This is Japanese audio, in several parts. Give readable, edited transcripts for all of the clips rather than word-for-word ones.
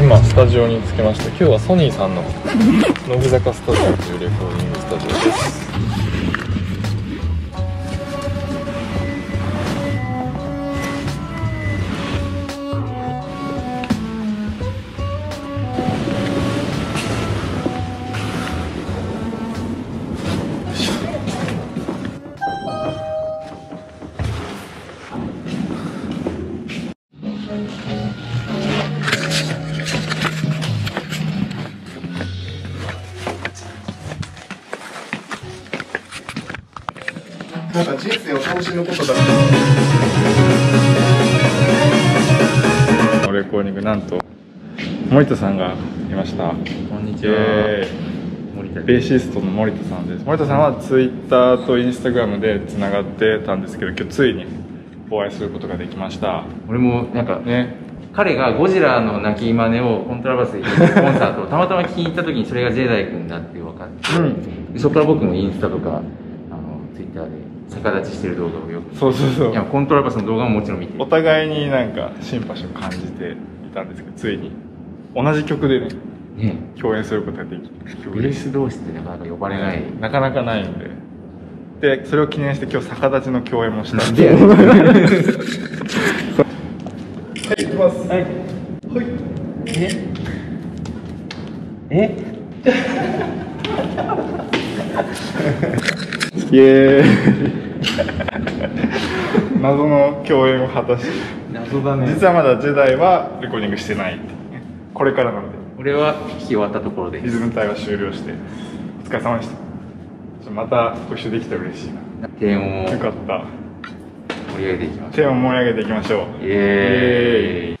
今スタジオに着きました。今日はソニーさんの乃木坂スタジオというレコーディングスタジオです。なんか人生を楽しむことだ。レコーディング、なんと森田さんがいました。こんにちは、ベーシストの森田さんです。森田さんはツイッターとインスタグラムでつながってたんですけど、今日ついにお会いすることができました。俺もなんかね、彼がゴジラの鳴き真似をコントラバスでコンサートをたまたま聞きに行った時に、それがジェダイ君だって分かって、うん、そこから僕もインスタとかツイッターで逆立ちしてる動画をよく、そうそうそう、いやコントラバスの動画ももちろん見て、お互いになんかシンパシーを感じていたんですけど、ついに同じ曲でね共演することができて、グレス同士ってなかなか呼ばれない、なかなかないんで、でそれを記念して今日逆立ちの共演もしたんで、はい、行きます。はいはい、イエーイ謎の共演を果たし、謎だね。実はまだジェダイはレコーディングしてないって、これからなので、俺は弾き終わったところでリズム隊は終了して、お疲れ様でした。またご一緒できたら嬉しいな。低音をよかった、盛り上げていきましょう。低音盛り上げていきましょう。イエーイ。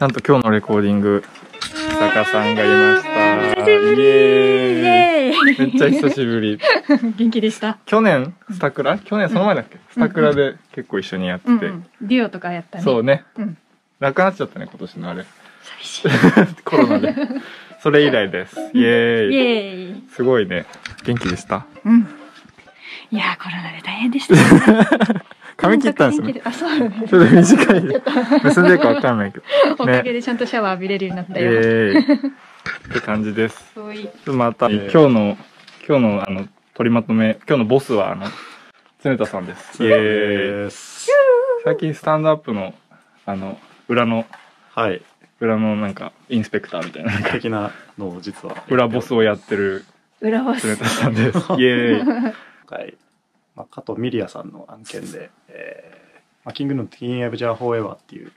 なんと今日のレコーディング、坂さんがいました。久しぶり、イエーイ、めっちゃ久しぶり元気でした。去年スタクラ、去年その前だっけ、スタクラで結構一緒にやってて、デュオとかやったね。そうね、なくなっちゃったね今年のあれ、寂しいコロナで。それ以来です。イエーイ、イエーイ。すごいね、元気でした。うん、いやコロナで大変でした。髪切ったんですね。あ、そうだね。ちょっと短い。結んでるかわかんないけど。おかげでちゃんとシャワー浴びれるようになったよ。って感じです。また今日の取りまとめ、今日のボスは常田さんです。イエーイ。最近スタンドアップの裏の、はい、裏のなんかインスペクターみたいな的なのを実は裏ボスをやってる常田さんです。イエーイ。はい。まあ、加藤ミリアさんの案件で「キングヌーのティーンエブジャーフォーエバー」っていう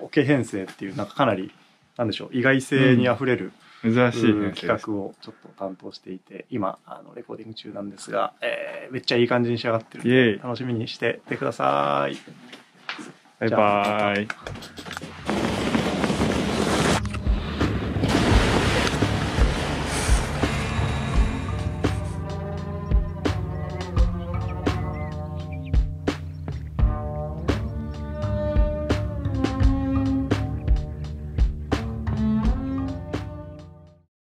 オケ編成っていうなんかかなりなんでしょう、意外性にあふれる、珍しい企画をちょっと担当していて、今レコーディング中なんですが、めっちゃいい感じに仕上がってるので楽しみにしててください。バイバーイ。